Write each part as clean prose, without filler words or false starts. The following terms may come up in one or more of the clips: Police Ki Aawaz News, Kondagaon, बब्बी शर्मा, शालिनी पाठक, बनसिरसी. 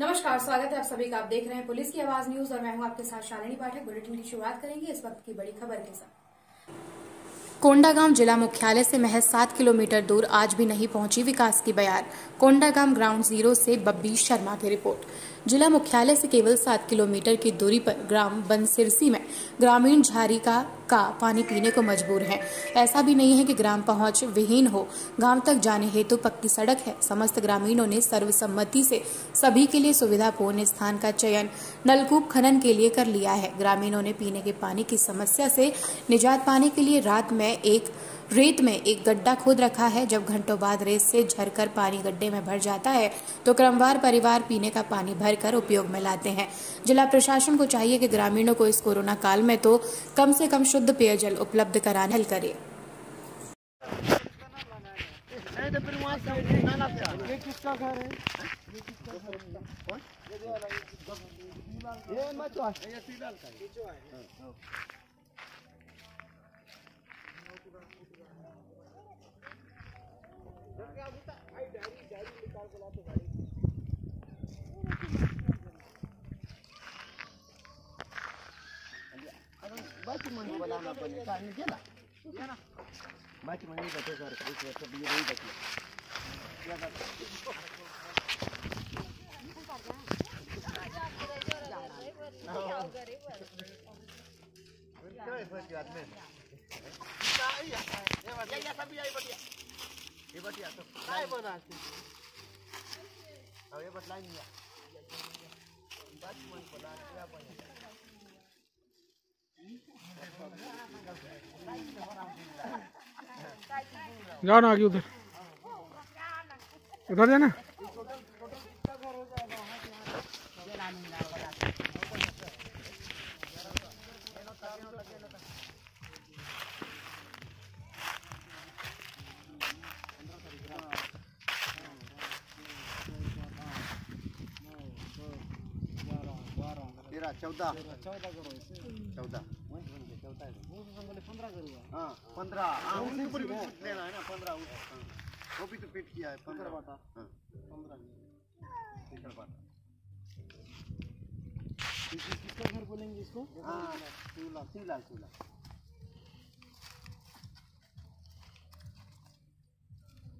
नमस्कार, स्वागत है आप सभी का। आप देख रहे हैं पुलिस की आवाज न्यूज और मैं हूं आपके साथ शालिनी पाठक। बुलेटिन की शुरुआत करेंगे इस वक्त की बड़ी खबर के साथ। कोंडागांव जिला मुख्यालय से महज 7 किलोमीटर दूर आज भी नहीं पहुंची विकास की बयार। कोंडागांव ग्राउंड जीरो से बब्बी शर्मा की रिपोर्ट। जिला मुख्यालय से केवल 7 किलोमीटर की दूरी पर ग्राम बनसिरसी में ग्रामीण झारी का पानी पीने को मजबूर है। ऐसा भी नहीं है कि ग्राम पहुंच विहीन हो। गांव तक जाने हेतु पक्की सड़क है। समस्त ग्रामीणों ने सर्वसम्मति से सभी के लिए सुविधापूर्ण स्थान का चयन नलकूप खनन के लिए कर लिया है। ग्रामीणों ने पीने के पानी की समस्या से निजात पाने के लिए रेत में एक गड्ढा खोद रखा है। जब घंटों बाद रेत से झरकर पानी गड्ढे में भर जाता है तो क्रमवार परिवार पीने का पानी भरकर उपयोग में लाते हैं। जिला प्रशासन को चाहिए कि ग्रामीणों को इस कोरोना काल में तो कम से कम शुद्ध पेयजल उपलब्ध कराने हल करे। जाना आगे उधर उधर जाना। वो भी तो फिट किया है। 15 घर बोलेंगे इसको। 16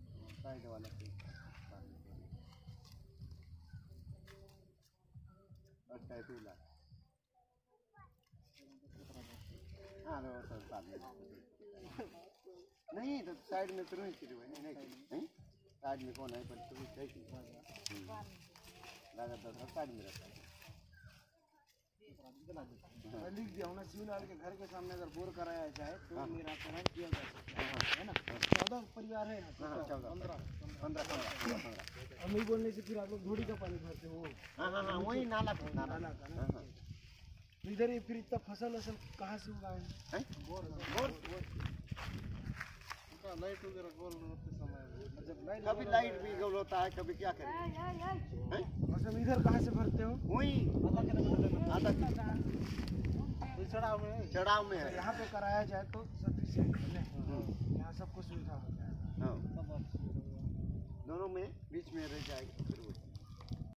साइड वाला अच्छा। नहीं तो साइड में तुरंत शुरू है। नहीं साइड में कौन है पर तुरंत है कि लगातार साइड में रहता है। लिख दिया होना सीनार के घर के सामने अगर बोर कराया जाए तो मेरा कनेक्ट किया जा सकता है ना। 14 परिवार है। 15 हम ही बोलने से फिर आप लोग घोड़ी का पानी भरते हो। हां वही नाला इधर ही। फिर इतना फसल वसल कहाँ से उगा है? लाइट वगैरह गोल होते समय जब कभी लाइट भी गोल होता है कभी क्या करें। फसल इधर कहाँ से भरते हो? वही चढ़ाव में है। यहाँ पे कराया जाए तो सफिशियंट है। यहाँ सबको सुविधा हो जाएगा। दोनों में बीच में रह जाएगी।